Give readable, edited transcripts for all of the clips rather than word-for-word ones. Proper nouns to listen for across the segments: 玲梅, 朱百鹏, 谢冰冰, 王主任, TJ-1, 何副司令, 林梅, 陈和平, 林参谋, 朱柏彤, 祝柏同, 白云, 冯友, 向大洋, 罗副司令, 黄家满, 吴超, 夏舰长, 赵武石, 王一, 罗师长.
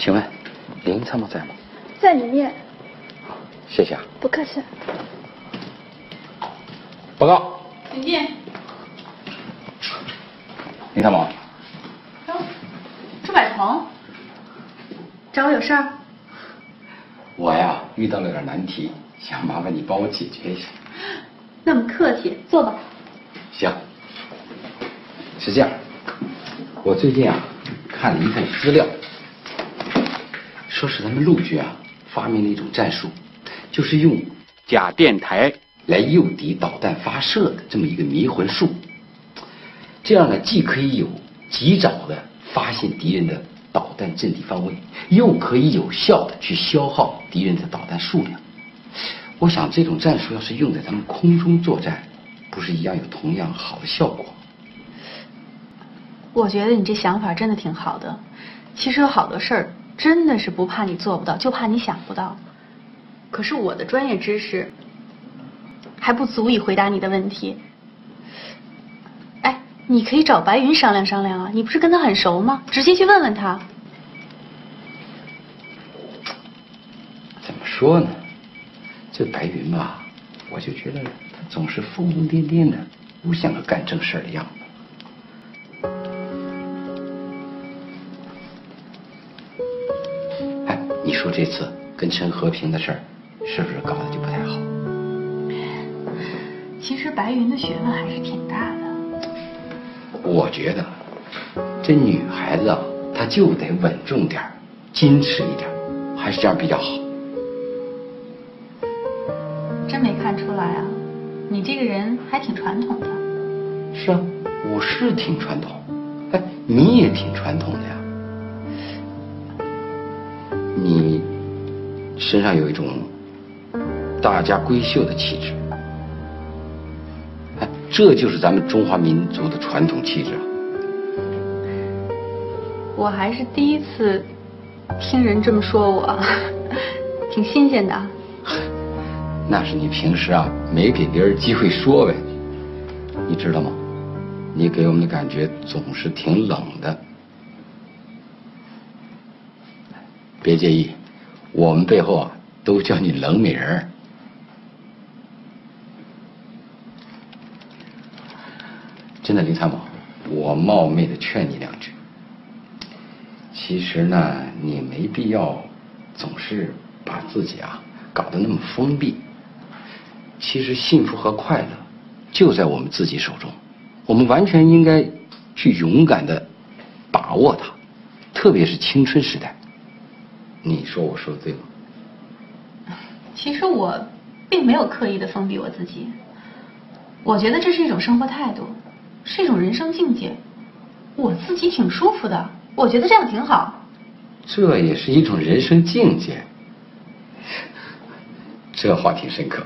请问林参谋在吗？在里面。好，谢谢啊。不客气。报告。请进。林参谋。哟，朱百鹏，找我有事儿？我呀，遇到了点难题，想麻烦你帮我解决一下。那么客气，坐吧。行。是这样，我最近啊看了一份资料，说是咱们陆军啊发明了一种战术，就是用假电台来诱敌导弹发射的这么一个迷魂术。这样呢，既可以有及早的发现敌人的导弹阵地方位，又可以有效的去消耗敌人的导弹数量。我想这种战术要是用在咱们空中作战，不是一样有同样好的效果？我觉得你这想法真的挺好的。其实有好多事儿真的是不怕你做不到，就怕你想不到。可是我的专业知识还不足以回答你的问题。哎，你可以找白云商量商量啊，你不是跟他很熟吗？直接去问问他。怎么说呢？这白云吧，我就觉得他总是疯疯癫癫的，不像个干正事儿的样子。你说这次跟陈和平的事儿，是不是搞得就不太好？其实白云的学问还是挺大的。我觉得，这女孩子啊，她就得稳重点儿，矜持一点儿，还是这样比较好。真没看出来啊，你这个人还挺传统的。是啊，我是挺传统，哎，你也挺传统的呀。你身上有一种大家闺秀的气质，哎，这就是咱们中华民族的传统气质。我还是第一次听人这么说我，挺新鲜的。那是你平时啊没给别人机会说呗。你知道吗？你给我们的感觉总是挺冷的。别介意，我们背后啊都叫你冷美人儿。真的，林参谋，我冒昧的劝你两句。其实呢，你没必要总是把自己啊搞得那么封闭。其实幸福和快乐就在我们自己手中，我们完全应该去勇敢的把握它，特别是青春时代。你说我说的对吗？其实我并没有刻意的封闭我自己，我觉得这是一种生活态度，是一种人生境界，我自己挺舒服的，我觉得这样挺好。这也是一种人生境界，这话挺深刻。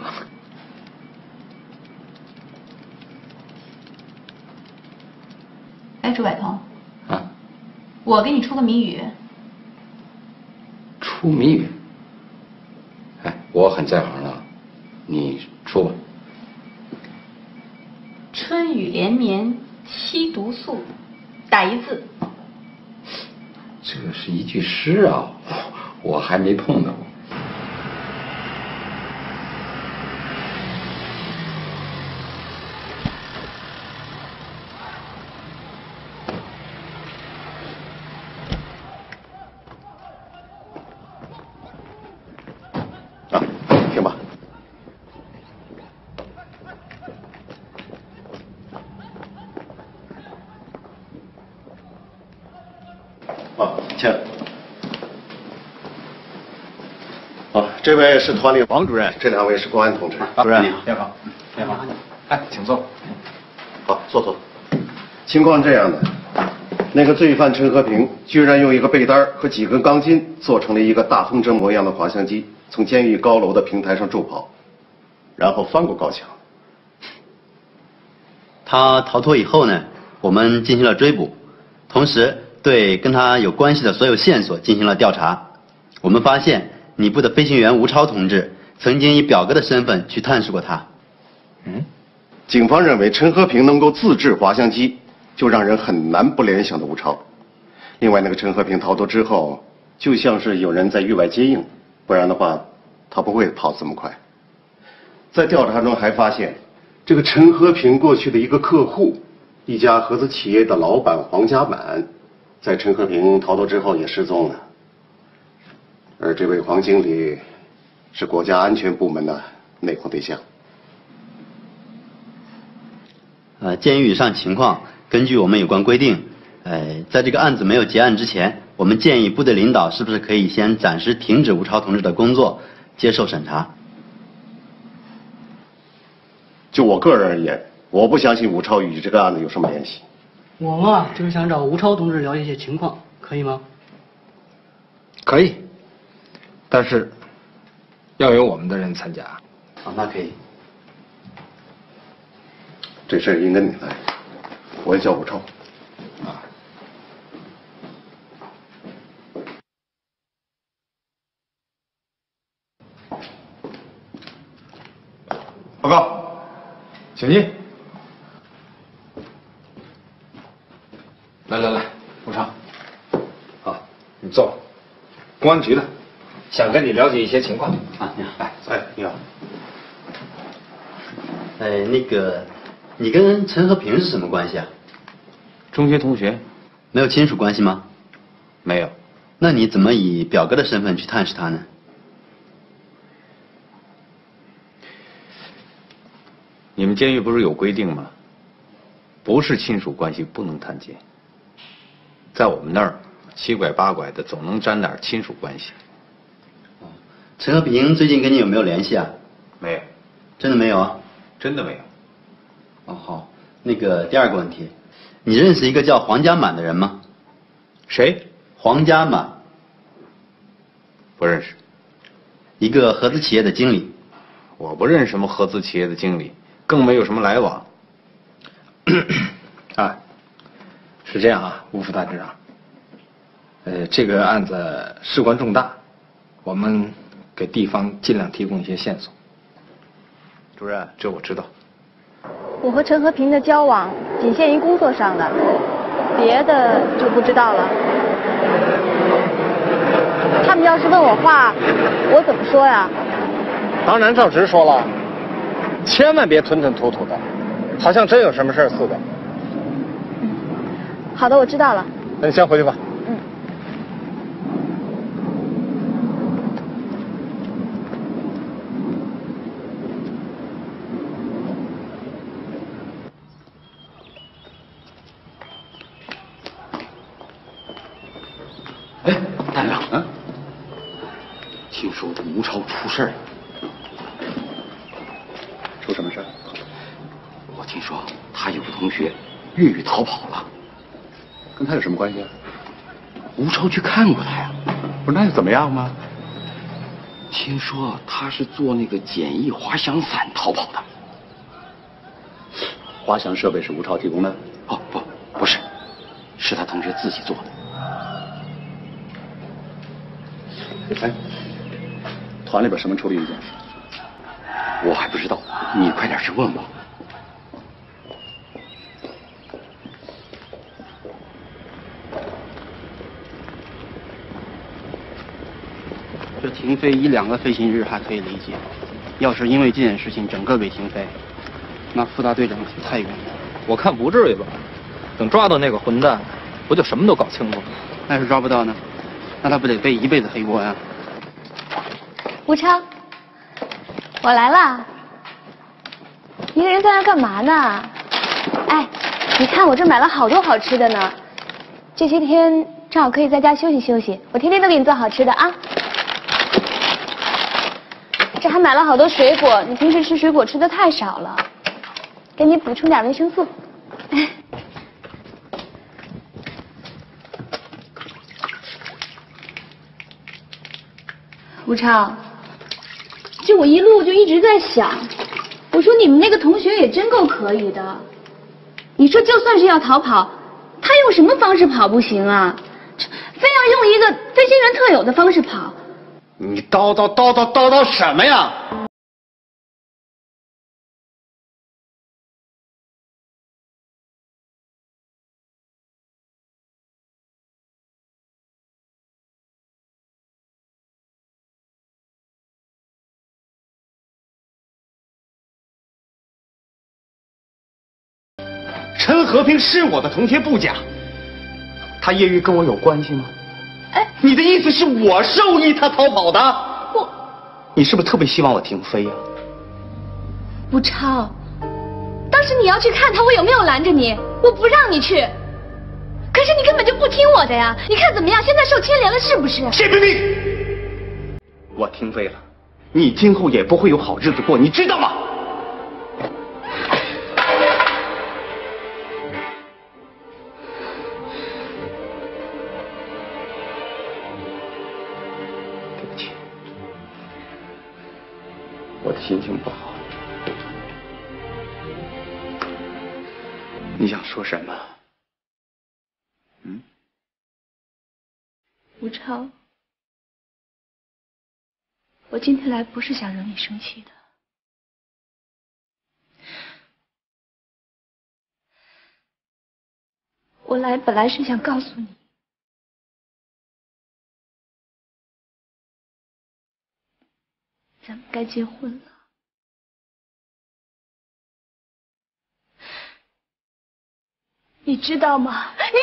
哎，朱百鹏啊，我给你出个谜语。出谜语，哎，我很在行了，你出吧。春雨连绵七毒素，打一字。这是一句诗啊，我还没碰到过。这位是团里王主任，这两位是公安同志。主任，你好，你好，你好，哎，请坐。好，坐坐。情况这样的，那个罪犯陈和平居然用一个被单和几根钢筋做成了一个大风筝模样的滑翔机，从监狱高楼的平台上助跑，然后翻过高墙。他逃脱以后呢，我们进行了追捕，同时对跟他有关系的所有线索进行了调查。我们发现。你部的飞行员吴超同志曾经以表哥的身份去探视过他。嗯，警方认为陈和平能够自制滑翔机，就让人很难不联想到吴超。另外，那个陈和平逃脱之后，就像是有人在域外接应，不然的话，他不会跑这么快。在调查中还发现，这个陈和平过去的一个客户，一家合资企业的老板黄家满，在陈和平逃脱之后也失踪了。而这位黄经理，是国家安全部门的内控对象。 鉴于以上情况，根据我们有关规定，在这个案子没有结案之前，我们建议部队领导是不是可以先暂时停止吴超同志的工作，接受审查？就我个人而言，我不相信吴超与这个案子有什么联系。我嘛，就是想找吴超同志了解一些情况，可以吗？可以，但是要有我们的人参加。啊，那可以。 这事儿应该你来，我也叫武超。啊，报告，请进。来来来，武超，好，你坐吧。公安局的，想跟你了解一些情况啊。你好，你好。那个。 你跟陈和平是什么关系啊？中学同学，没有亲属关系吗？没有。那你怎么以表哥的身份去探视他呢？你们监狱不是有规定吗？不是亲属关系不能探监。在我们那儿，七拐八拐的总能沾点亲属关系。陈和平最近跟你有没有联系啊？没有。真的没有啊？真的没有。 哦，好，那个第二个问题，你认识一个叫黄家满的人吗？谁？黄家满。不认识。一个合资企业的经理。我不认识什么合资企业的经理，更没有什么来往。啊，是这样啊，吴副大队长。这个案子事关重大，我们给地方尽量提供一些线索。主任，这我知道。 我和陈和平的交往仅限于工作上的，别的就不知道了。他们要是问我话，我怎么说呀？当然照直说了，千万别吞吞吐吐的，好像真有什么事似的。嗯，好的，我知道了。那你先回去吧。嗯。事儿，出什么事儿？我听说他有个同学越狱逃跑了，跟他有什么关系啊？吴超去看过他呀，不是那又怎么样吗？听说他是做那个简易滑翔伞逃跑的，滑翔设备是吴超提供的？哦，不是，是他同学自己做的。哎。 团里边什么处理意见？我还不知道，你快点去问吧。这停飞1、2个飞行日还可以理解，要是因为这件事情整个被停飞，那副大队长太冤了。我看不至于吧，等抓到那个混蛋，不就什么都搞清楚了？那要是抓不到呢？那他不得背一辈子黑锅呀？ 吴超，我来了。一个人在那干嘛呢？哎，你看我这买了好多好吃的呢。这些天正好可以在家休息休息，我天天都给你做好吃的啊。这还买了好多水果，你平时吃水果吃的太少了，给你补充点维生素。哎。 吴超，这我一路就一直在想，我说你们那个同学也真够可以的。你说就算是要逃跑，他用什么方式跑不行啊？非要用一个飞行员特有的方式跑？你叨叨什么呀？陈和平是我的同学不假，他越狱跟我有关系吗？哎，你的意思是我授意他逃跑的？我，你是不是特别希望我停飞呀？吴超，当时你要去看他，我有没有拦着你？我不让你去，可是你根本就不听我的呀！你看怎么样？现在受牵连了是不是？谢冰冰，我停飞了，你今后也不会有好日子过，你知道吗？ 心情不好，你想说什么？嗯，吴超，我今天来不是想惹你生气的，我来本来是想告诉你，咱们该结婚了。 你知道吗？你知道吗？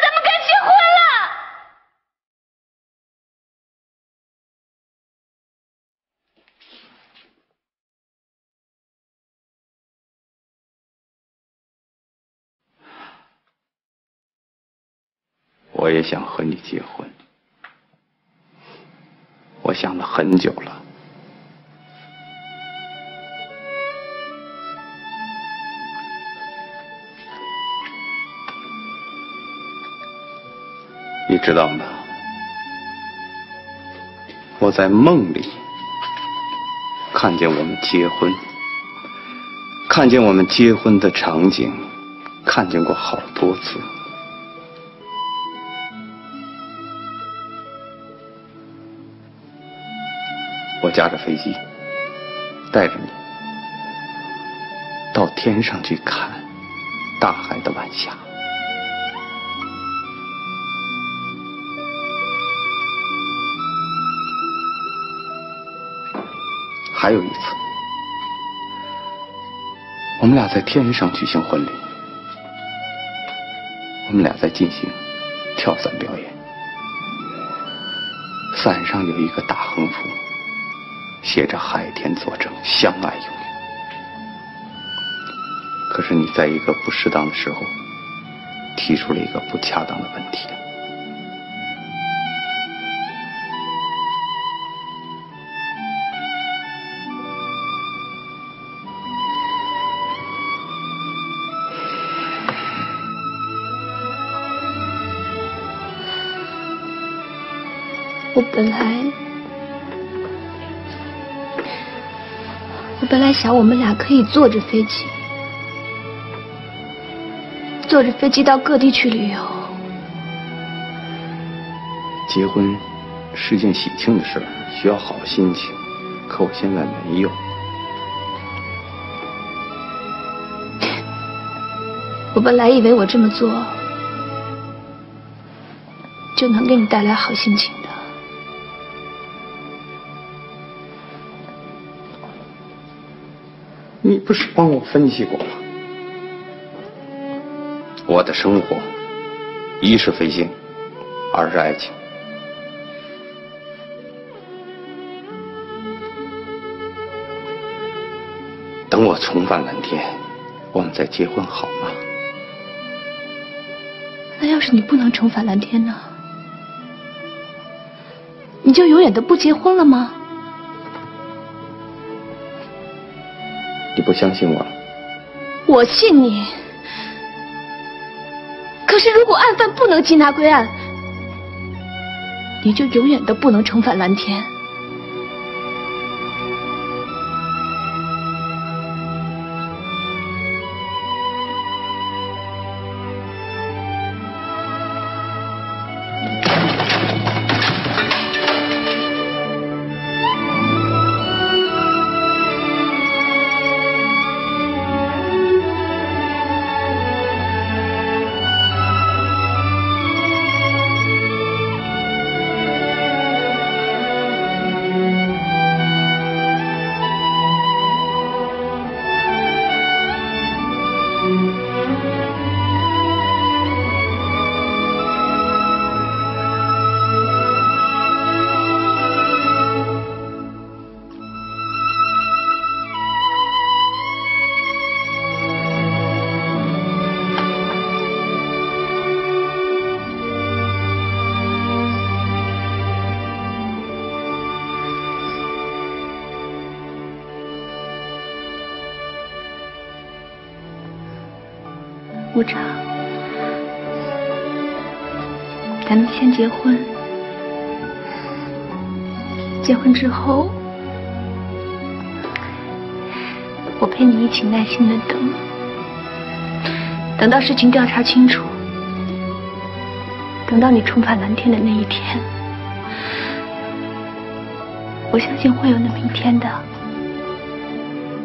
咱们该结婚了。我也想和你结婚，我想了很久了。 你知道吗？我在梦里看见我们结婚，看见我们结婚的场景，看见过好多次。我驾着飞机，带着你到天上去看大海的晚霞。 还有一次，我们俩在天上举行婚礼，我们俩在进行跳伞表演，伞上有一个大横幅，写着“海天作证，相爱永远”。可是你在一个不适当的时候，提出了一个不恰当的问题。 我本来想我们俩可以坐着飞机到各地去旅游。结婚是件喜庆的事，需要好心情，可我现在没有。我本来以为我这么做就能给你带来好心情。 你不是帮我分析过吗？我的生活，一是飞行，二是爱情。等我重返蓝天，我们再结婚好吗？那要是你不能重返蓝天呢？你就永远都不结婚了吗？ 你不相信我了？我信你。可是，如果案犯不能缉拿归案，你就永远都不能重返蓝天。无常，咱们先结婚，结婚之后，我陪你一起耐心的等，等到事情调查清楚，等到你重返蓝天的那一天，我相信会有那么一天的。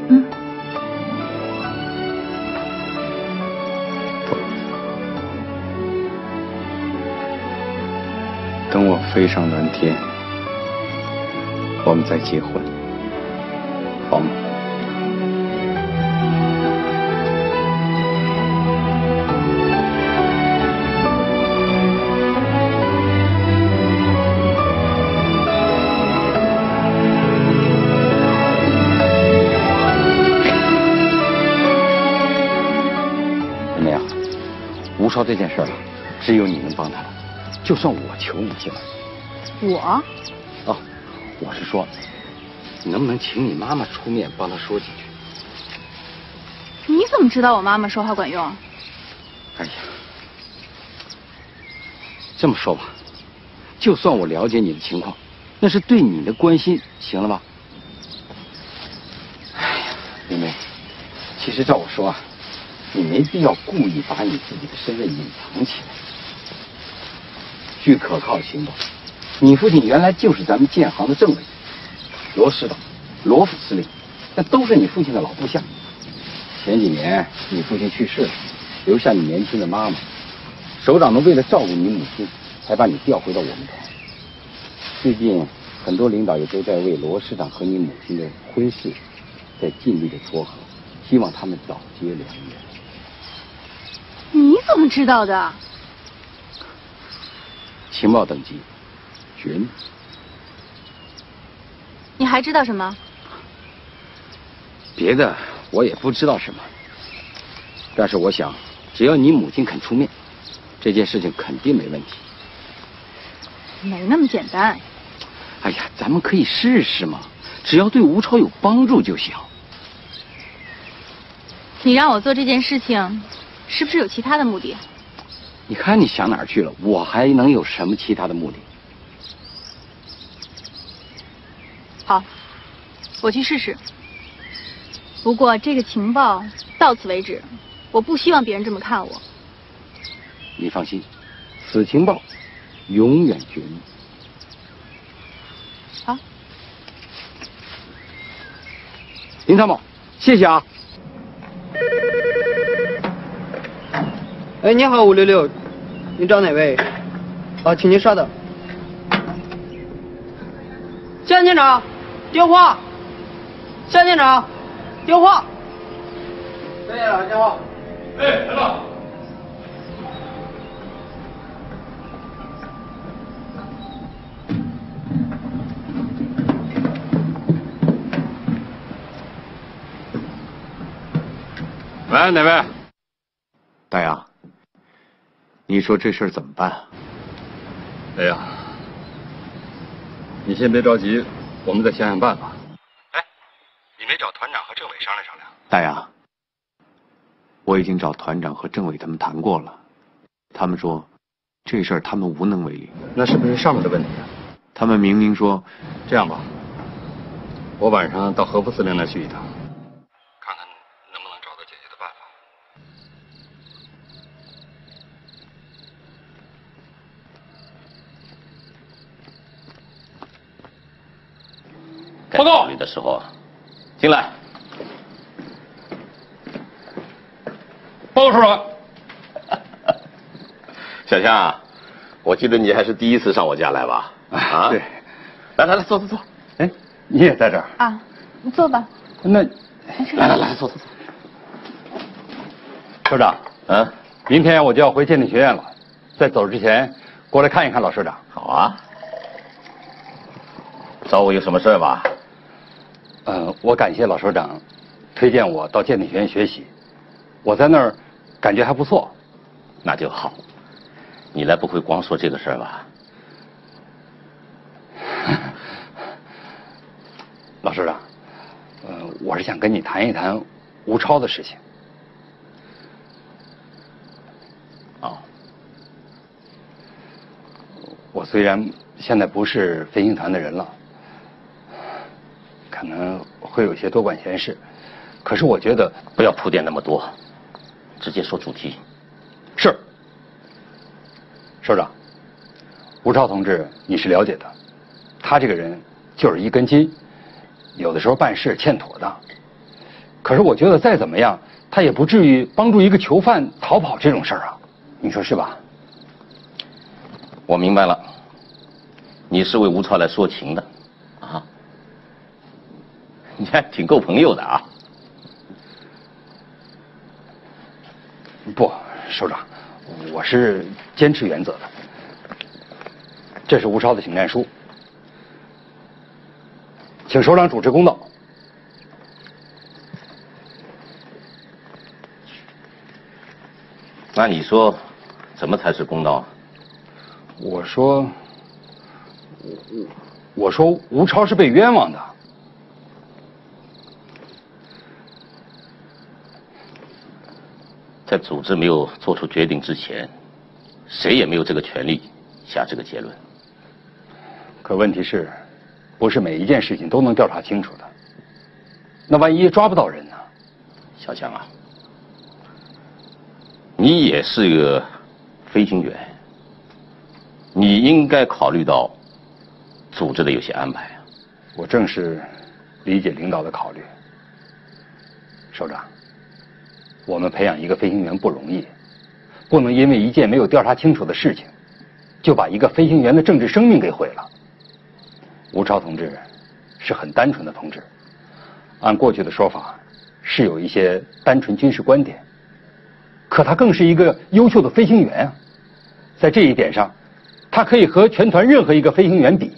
嗯。 等我飞上蓝天，我们再结婚，好吗？怎么样？吴超这件事儿，只有你能帮他了。 就算我求你进来，我，哦，我是说，你能不能请你妈妈出面帮她说几句？你怎么知道我妈妈说话管用？哎呀，这么说吧，就算我了解你的情况，那是对你的关心，行了吧？哎呀，明梅，其实照我说啊，你没必要故意把你自己的身份隐藏起来。 据可靠的情报，你父亲原来就是咱们建行的政委，罗师长、罗副司令，那都是你父亲的老部下。前几年你父亲去世了，留下你年轻的妈妈，首长们为了照顾你母亲，才把你调回到我们团。最近很多领导也都在为罗师长和你母亲的婚事在尽力的撮合，希望他们早结良缘。你怎么知道的？ 情报等级，绝密。你还知道什么？别的我也不知道什么，但是我想，只要你母亲肯出面，这件事情肯定没问题。没那么简单。哎呀，咱们可以试试嘛，只要对吴超有帮助就行。你让我做这件事情，是不是有其他的目的？ 你看你想哪儿去了？我还能有什么其他的目的？好，我去试试。不过这个情报到此为止，我不希望别人这么看我。你放心，此情报永远绝密。好，林参谋，谢谢啊。 哎，你好，566，您找哪位？啊，请您稍等。夏舰长，电话。夏舰长，电话。夏舰长，电话。哎，来吧。喂，哪位？大洋。 你说这事儿怎么办啊？哎呀，你先别着急，我们再想想办法。哎，你没找团长和政委商量商量？大洋，我已经找团长和政委他们谈过了，他们说这事儿他们无能为力。那是不是上面的问题啊？他们明明说，这样吧，我晚上到何副司令那去一趟。 报告的时候，进来。报告处长，小夏、啊，我记得你还是第一次上我家来吧？啊，对。来来来，坐坐坐。哎，你也在这儿啊？你坐吧。那来来来，坐坐坐。社长，嗯，明天我就要回鉴定学院了，在走之前过来看一看老社长。好啊。找我有什么事吧？ 我感谢老首长推荐我到鉴定学院学习，我在那儿感觉还不错。那就好，你来不会光说这个事儿吧？老首长，我是想跟你谈一谈吴超的事情。虽然现在不是飞行团的人了，可能会有些多管闲事，可是我觉得不要铺垫那么多，直接说主题。是，首长，吴超同志你是了解的，他这个人就是一根筋，有的时候办事欠妥当。 可是我觉得再怎么样，他也不至于帮助一个囚犯逃跑这种事儿啊，你说是吧？我明白了，你是为吴超来说情的，啊？你还挺够朋友的啊！不，首长，我是坚持原则的。这是吴超的请战书，请首长主持公道。 那你说，怎么才是公道啊？我说吴超是被冤枉的。在组织没有做出决定之前，谁也没有这个权利下这个结论。可问题是，不是每一件事情都能调查清楚的。那万一抓不到人呢？小强啊。 你也是个飞行员，你应该考虑到组织的有些安排啊。我正是理解领导的考虑，首长，我们培养一个飞行员不容易，不能因为一件没有调查清楚的事情，就把一个飞行员的政治生命给毁了。吴超同志是很单纯的同志，按过去的说法，是有一些单纯军事观点。 可他更是一个优秀的飞行员啊，在这一点上，他可以和全团任何一个飞行员比。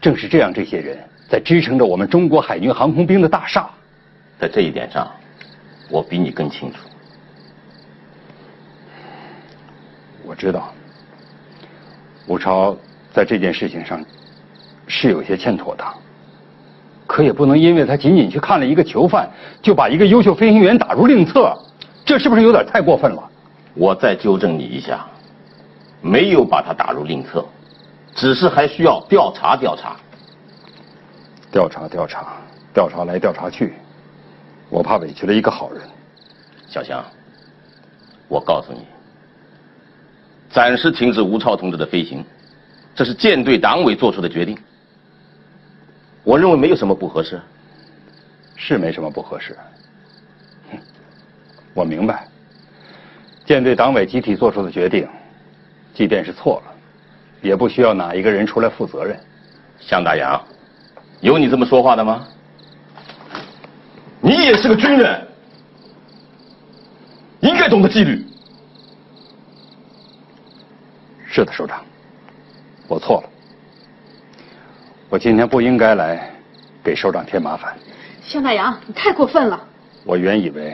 正是这样，这些人在支撑着我们中国海军航空兵的大厦。在这一点上，我比你更清楚。我知道，吴超在这件事情上是有些欠妥当，可也不能因为他仅仅去看了一个囚犯，就把一个优秀飞行员打入另册。 这是不是有点太过分了？我再纠正你一下，没有把他打入另册，只是还需要调查调查。调查来调查去，我怕委屈了一个好人。小强，我告诉你，暂时停止吴超同志的飞行，这是舰队党委做出的决定。我认为没有什么不合适。是没什么不合适。 我明白，舰队党委集体做出的决定，即便是错了，也不需要哪一个人出来负责任。向大洋，有你这么说话的吗？你也是个军人，应该懂得纪律。是的，首长，我错了，我今天不应该来给首长添麻烦。向大洋，你太过分了。我原以为。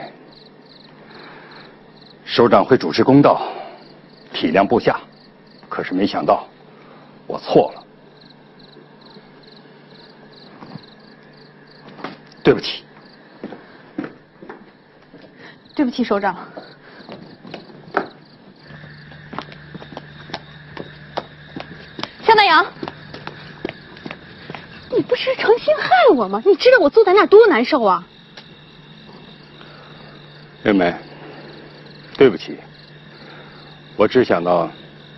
首长会主持公道，体谅部下，可是没想到，我错了，对不起，对不起，首长。向大洋，你不是诚心害我吗？你知道我坐在那儿多难受啊！月梅。 对不起，我只想到，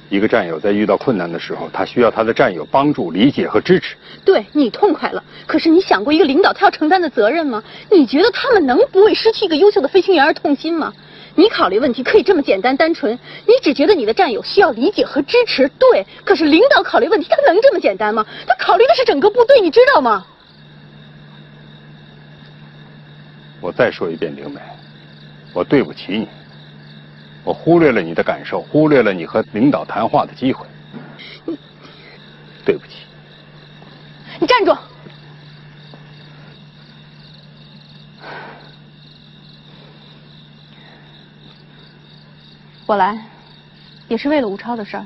一个战友在遇到困难的时候，他需要他的战友帮助、理解和支持。对你痛快了，可是你想过一个领导他要承担的责任吗？你觉得他们能不为失去一个优秀的飞行员而痛心吗？你考虑问题可以这么简单单纯，你只觉得你的战友需要理解和支持。对，可是领导考虑问题他能这么简单吗？他考虑的是整个部队，你知道吗？我再说一遍，玲梅，我对不起你。 我忽略了你的感受，忽略了你和领导谈话的机会。你，对不起。你站住！我来，也是为了吴超的事儿。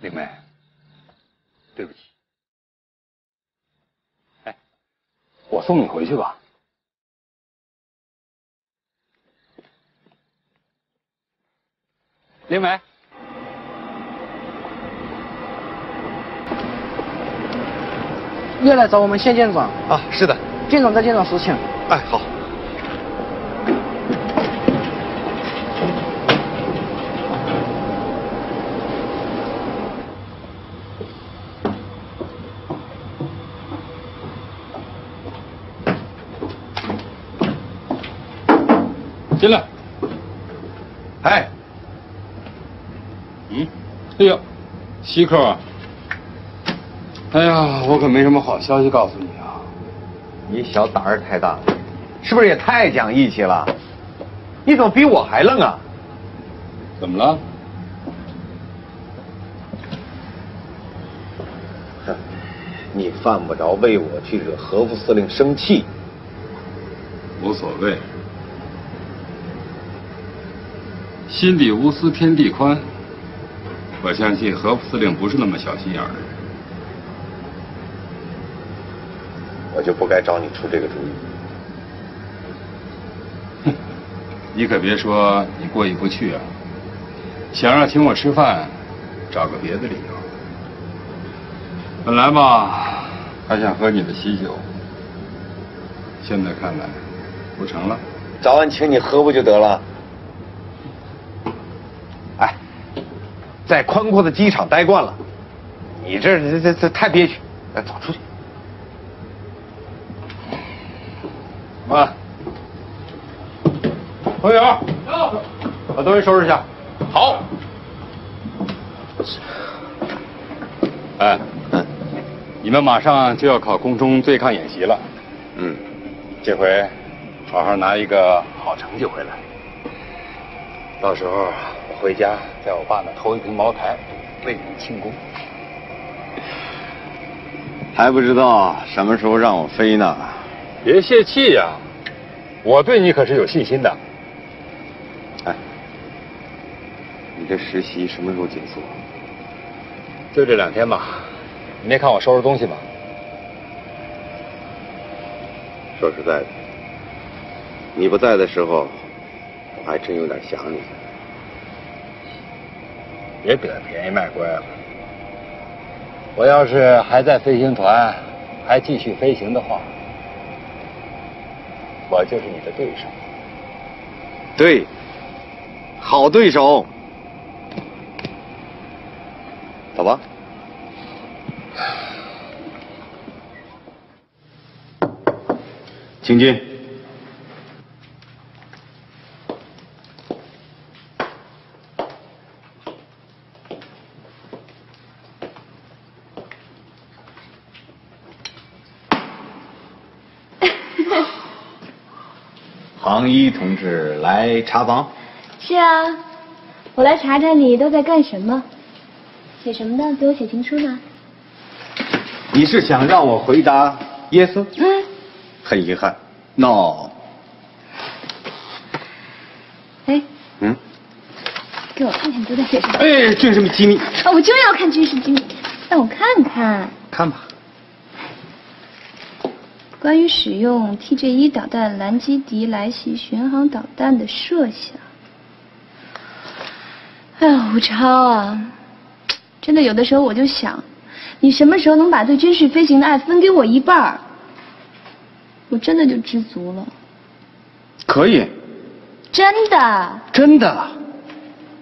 玲梅。 对不起，哎，我我送你回去吧。林梅。 又来找我们县舰长啊？是的，舰长在舰长室请。哎，好。进来。哎。嗯。哎呦，稀客啊。 哎呀，我可没什么好消息告诉你啊！你小胆儿太大了，是不是也太讲义气了？你怎么比我还愣啊？怎么了？哼，你犯不着为我去惹何副司令生气。无所谓，心底无私天地宽。我相信何副司令不是那么小心眼儿的人。 我就不该找你出这个主意。哼，你可别说你过意不去啊！想要请我吃饭，找个别的理由。本来吧，还想喝你的喜酒，现在看来不成了。早晚请你喝不就得了？哎，在宽阔的机场待惯了，你这太憋屈，哎，走出去。 啊，冯友，把东西收拾一下。好。哎，嗯，你们马上就要考空中对抗演习了。嗯，这回好好拿一个好成绩回来。到时候我回家，在我爸那偷一瓶茅台，为你庆功。还不知道什么时候让我飞呢。 别泄气呀、啊，我对你可是有信心的。哎，你这实习什么时候结束？就这2天吧。你没看我收拾东西吗？说实在的，你不在的时候，我还真有点想你。别给他便宜卖乖了。我要是还在飞行团，还继续飞行的话。 我就是你的对手，对，好对手，走吧。请进。王一同志来查房。是啊，我来查查你都在干什么，写什么呢？给我写情书呢？你是想让我回答 yes？ 嗯。很遗憾 ，no。哎。嗯。给我看看你都在写什么？哎，军事机密。哦，我就要看军事机密，让我看看。看吧。 关于使用 TJ-1 导弹拦击敌来袭巡航导弹的设想，哎呀，吴超啊，真的有的时候我就想，你什么时候能把对军事飞行的爱分给我一半儿？我真的就知足了。可以。真的。真的，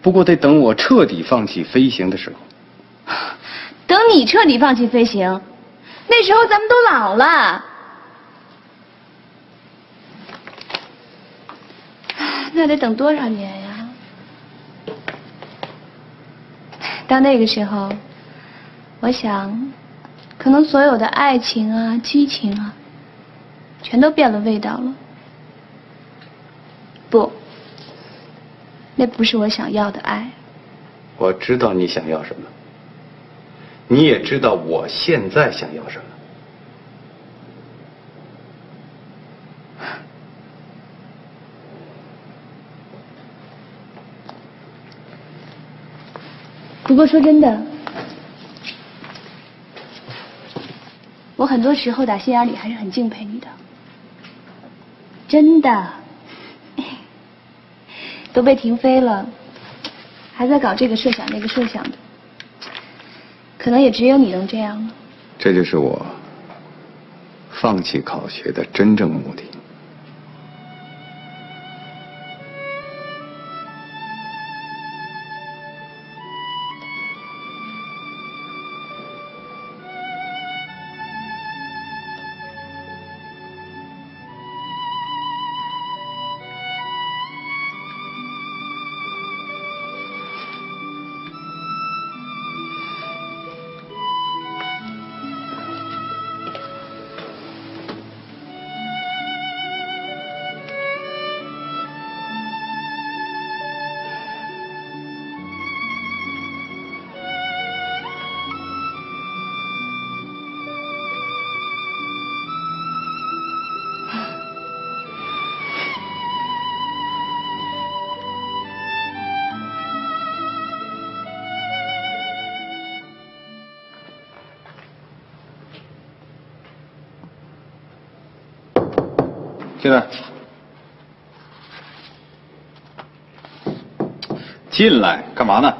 不过得等我彻底放弃飞行的时候。等你彻底放弃飞行，那时候咱们都老了。 那得等多少年呀？到那个时候，我想，可能所有的爱情啊、激情啊，全都变了味道了。不，那不是我想要的爱。我知道你想要什么，你也知道我现在想要什么。 不过说真的，我很多时候打心眼里还是很敬佩你的。真的，都被停飞了，还在搞这个设想那个设想的，可能也只有你能这样了。这就是我放弃考学的真正目的。 进来，进来，干嘛呢？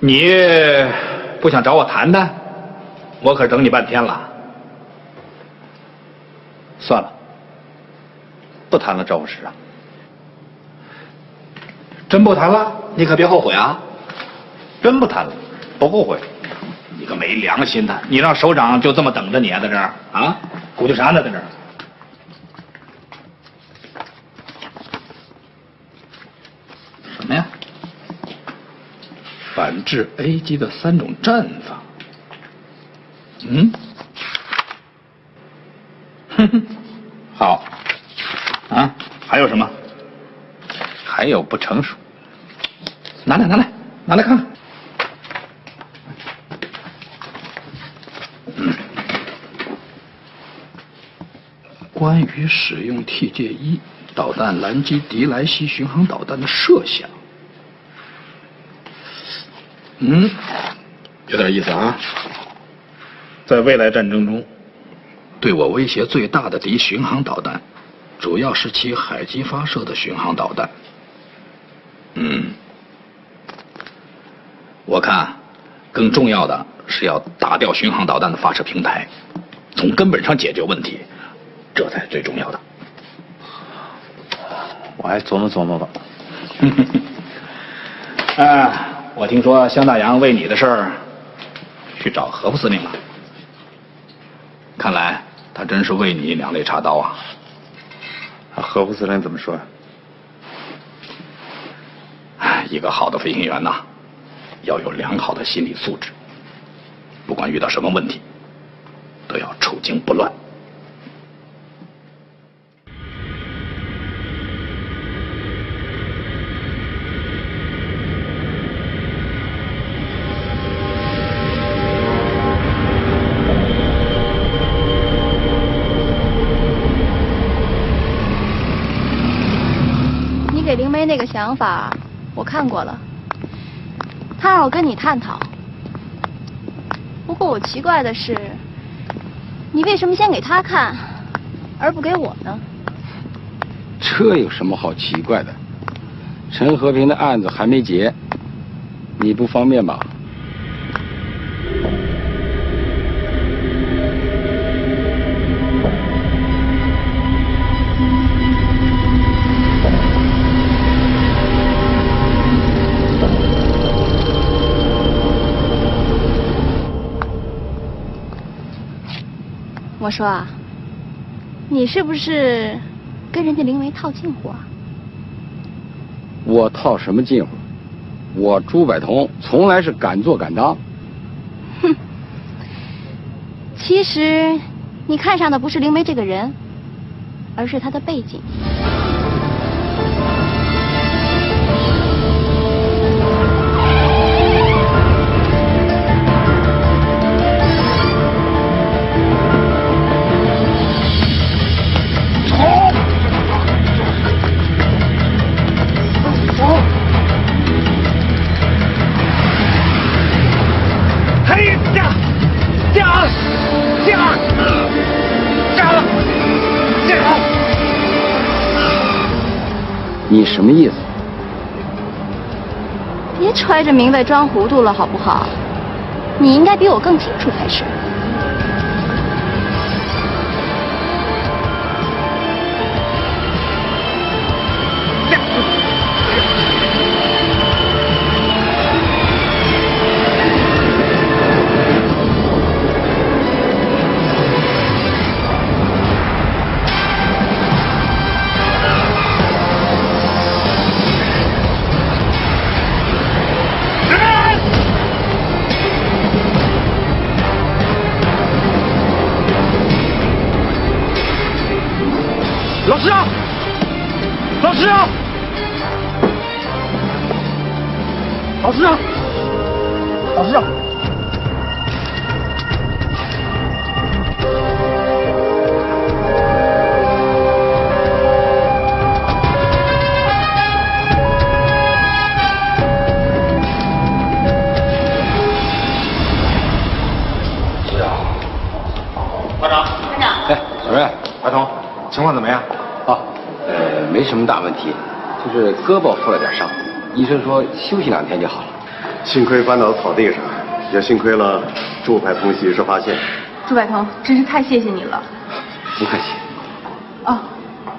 你不想找我谈谈？我可等你半天了。算了，不谈了，赵武石啊。真不谈了，你可别后悔啊！真不谈了，不后悔。你个没良心的，你让首长就这么等着你啊，在这儿啊，鼓捣啥呢，在这儿？ 反制 A 级的3种战法，嗯，哼哼，好，啊，还有什么？还有不成熟，拿来拿来拿来看看，嗯、关于使用 TJ-1导弹拦击迪莱西巡航导弹的设想。 嗯，有点意思啊！在未来战争中，对我威胁最大的敌巡航导弹，主要是其海基发射的巡航导弹。嗯，我看更重要的是要打掉巡航导弹的发射平台，从根本上解决问题，这才是最重要的。我还琢磨琢磨吧。啊。 我听说姜大洋为你的事儿去找何副司令了，看来他真是为你两肋插刀啊！啊，何副司令怎么说呀？哎，一个好的飞行员呐，要有良好的心理素质，不管遇到什么问题，都要处惊不乱。 那个想法我看过了，他让我跟你探讨。不过我奇怪的是，你为什么先给他看，而不给我呢？这有什么好奇怪的？陈和平的案子还没结，你不方便吧？ 我说啊，你是不是跟人家灵梅套近乎啊？我套什么近乎？我朱柏彤从来是敢做敢当。哼，其实你看上的不是灵梅这个人，而是她的背景。 加了，加了，加了！你什么意思？别揣着明白装糊涂了，好不好？你应该比我更清楚才是。 胳膊负了点伤，医生说休息2天就好了。幸亏翻到草地上，也幸亏了祝柏同及时发现。祝柏同，真是太谢谢你了。不客气。哦，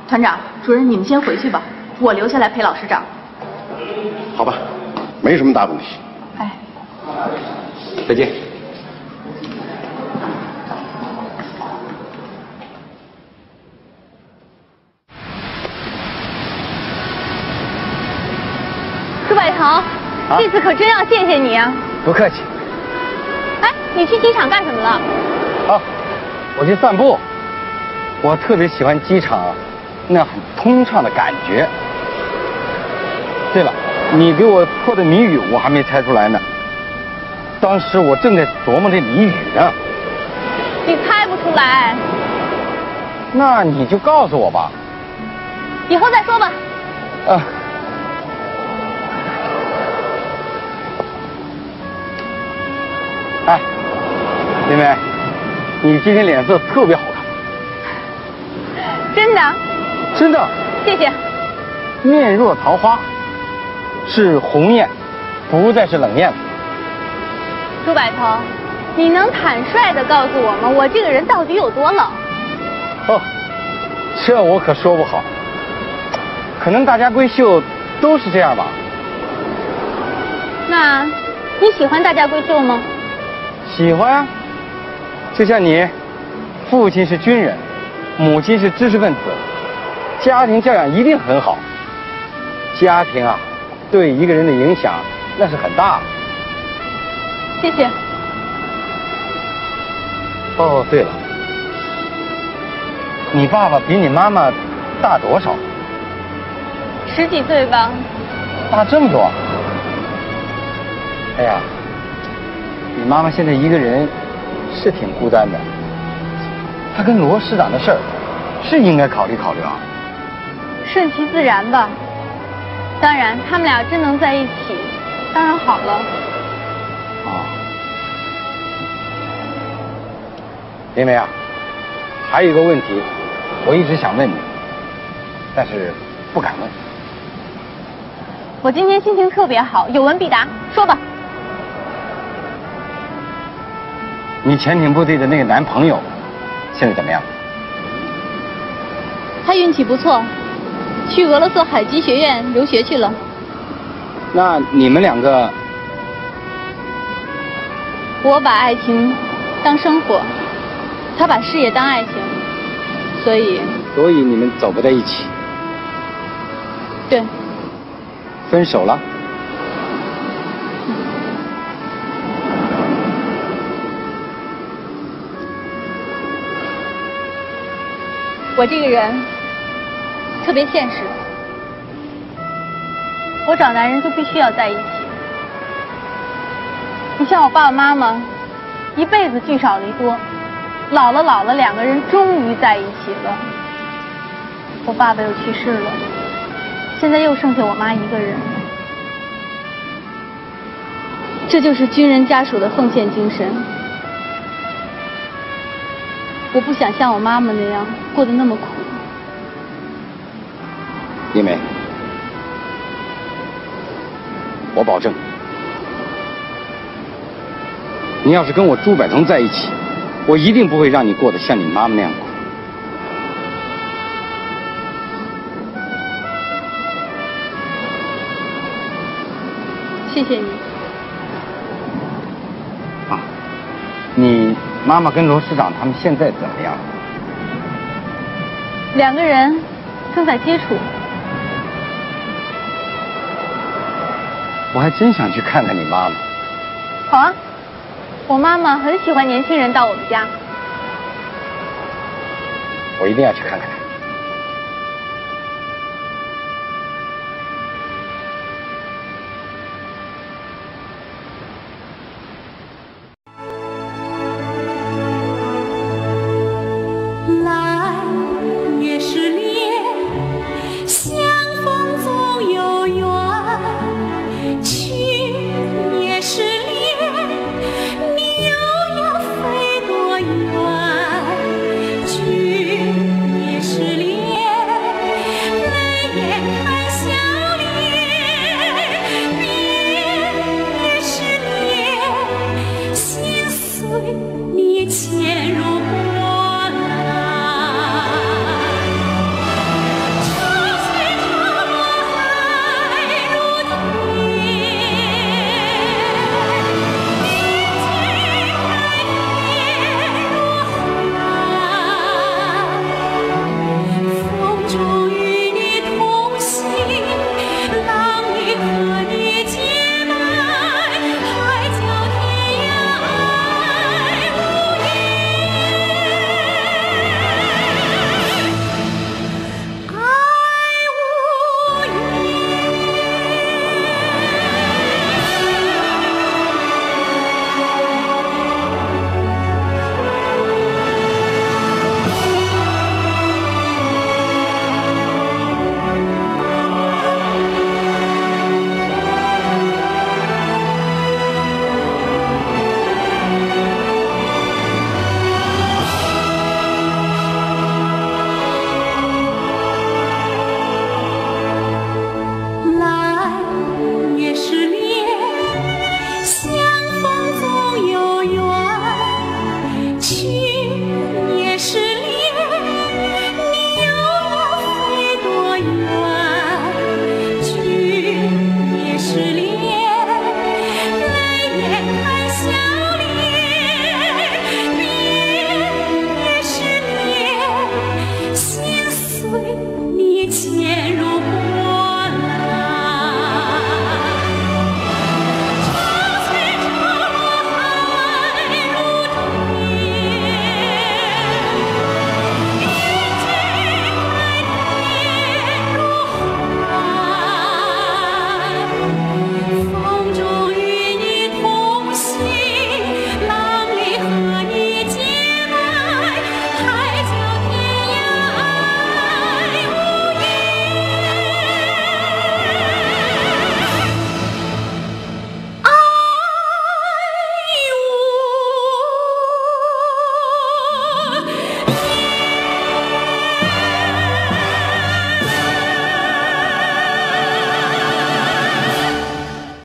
团长、主任，你们先回去吧，我留下来陪老师长。好吧，没什么大问题。哎，再见。好，这次可真要谢谢你啊！不客气。哎，你去机场干什么了？啊，我去散步。我特别喜欢机场那很通畅的感觉。对了，你给我破的谜语我还没猜出来呢。当时我正在琢磨这谜语呢。你猜不出来？那你就告诉我吧。以后再说吧。啊。 哎，妹妹，你今天脸色特别好看。真的？真的。谢谢。面若桃花，是红艳，不再是冷艳了。朱柏同，你能坦率地告诉我们，我这个人到底有多冷？哦，这我可说不好。可能大家闺秀都是这样吧。那你喜欢大家闺秀吗？ 喜欢啊，就像你，父亲是军人，母亲是知识分子，家庭教养一定很好。家庭啊，对一个人的影响那是很大的。谢谢。哦，对了，你爸爸比你妈妈大多少？10几岁吧。大这么多？哎呀。 你妈妈现在一个人是挺孤单的，她跟罗师长的事儿是应该考虑考虑啊。顺其自然吧。当然，他们俩真能在一起，当然好了。啊，林梅啊，还有一个问题，我一直想问你，但是不敢问。我今天心情特别好，有问必答，说吧。 你潜艇部队的那个男朋友，现在怎么样？他运气不错，去俄罗斯海基学院留学去了。那你们两个？我把爱情当生活，他把事业当爱情，所以你们走不在一起。对。分手了。 我这个人特别现实，我找男人就必须要在一起。你像我爸爸妈妈，一辈子聚少离多，老了，两个人终于在一起了。我爸爸又去世了，现在又剩下我妈一个人。这就是军人家属的奉献精神。 我不想像我妈妈那样过得那么苦。因为我保证，你要是跟我朱百同在一起，我一定不会让你过得像你妈妈那样苦。谢谢你。啊，你妈妈跟罗师长他们现在怎么样？两个人正在接触。 我还真想去看看你妈妈。好啊，我妈妈很喜欢年轻人到我们家。我一定要去看看她。